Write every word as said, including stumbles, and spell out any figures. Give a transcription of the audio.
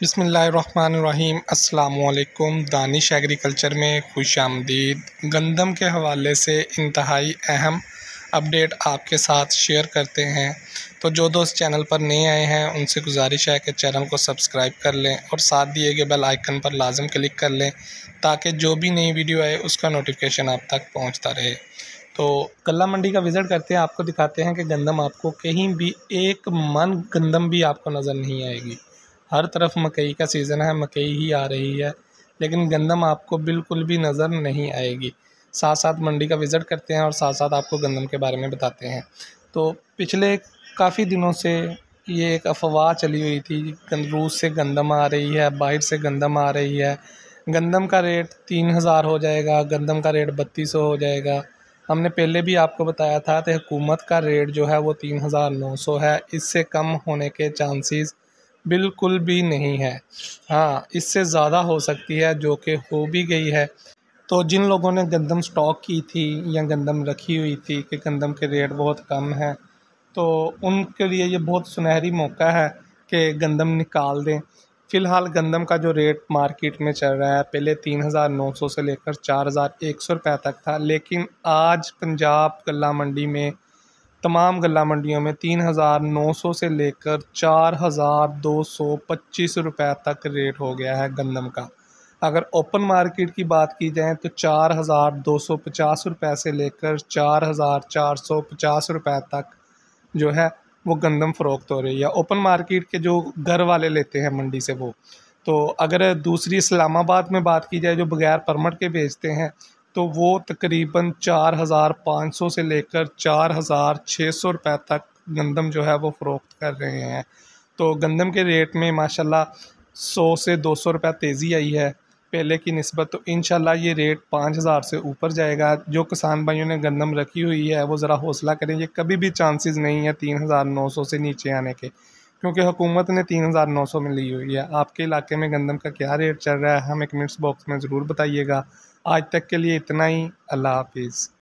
बिस्मिल्लाहिर्रहमानिर्रहीम अस्सलामुअलैकुम। दानिश एग्रीकल्चर में खुश आमदीद। गंदम के हवाले से इंतहाई अहम अपडेट आपके साथ शेयर करते हैं। तो जो दोस्त चैनल पर नहीं आए हैं उनसे गुजारिश है कि चैनल को सब्सक्राइब कर लें और साथ दिए गए बेल आइकन पर लाजम क्लिक कर लें ताकि जो भी नई वीडियो आए उसका नोटिफिकेशन आप तक पहुँचता रहे। तो गल्ला मंडी का विज़िट करते हैं, आपको दिखाते हैं कि गंदम आपको कहीं भी एक मन गंदम भी आपको नज़र नहीं आएगी। हर तरफ मकई का सीज़न है, मकई ही आ रही है, लेकिन गंदम आपको बिल्कुल भी नज़र नहीं आएगी। साथ साथ मंडी का विज़िट करते हैं और साथ साथ आपको गंदम के बारे में बताते हैं। तो पिछले काफ़ी दिनों से ये एक अफवाह चली हुई थी, रूस से गंदम आ रही है, बाहर से गंदम आ रही है, गंदम का रेट तीन हज़ार हो जाएगा, गंदम का रेट बत्तीस सौ हो जाएगा। हमने पहले भी आपको बताया था कि हुकूमत का रेट जो है वो तीन हज़ार नौ सौ है, इससे कम होने के चांसेस बिल्कुल भी नहीं है। हाँ, इससे ज़्यादा हो सकती है, जो कि हो भी गई है। तो जिन लोगों ने गंदम स्टॉक की थी या गंदम रखी हुई थी कि गंदम के रेट बहुत कम है, तो उनके लिए ये बहुत सुनहरी मौका है कि गंदम निकाल दें। फ़िलहाल गंदम का जो रेट मार्केट में चल रहा है पहले तीन हज़ार नौ सौ से लेकर चार हज़ार एक सौ रुपये तक था, लेकिन आज पंजाब गल्ला मंडी में तमाम गल्ला मंडियों में तीन हज़ार नौ सौ से लेकर चार हज़ार दो सौ पच्चीस रुपये तक रेट हो गया है गंदम का। अगर ओपन मार्केट की बात की जाए तो चार हज़ार दो सौ पचास रुपये से लेकर चार हज़ार चार सौ पचास रुपये तक जो है वो गंदम फ़रोख्त हो रही है ओपन मार्केट के, जो घर वाले लेते हैं मंडी से वो। तो अगर दूसरी इस्लामाबाद में बात की जाए जो बग़ैर परमिट के बेचते हैं, तो वो तकरीबन चार हज़ार पाँच सौ से लेकर चार हज़ार छः सौ रुपये तक गंदम जो है वो फ़रोख्त कर रहे हैं। तो गंदम के रेट में माशाल्लाह सौ से दो सौ रुपये तेज़ी आई है पहले की निस्बत। तो इंशाल्लाह ये रेट पाँच हज़ार से ऊपर जाएगा। जो किसान भाइयों ने गंदम रखी हुई है वो ज़रा हौसला करें, ये कभी भी चांसेस नहीं है तीन हज़ार नौ सौ से नीचे आने के, क्योंकि हुकूमत ने तीन हज़ार नौ सौ में ली हुई है। आपके इलाके में गंदम का क्या रेट चल रहा है, हमें कमेंट्स बॉक्स में ज़रूर बताइएगा। आज तक के लिए इतना ही, अल्लाह हाफिज़।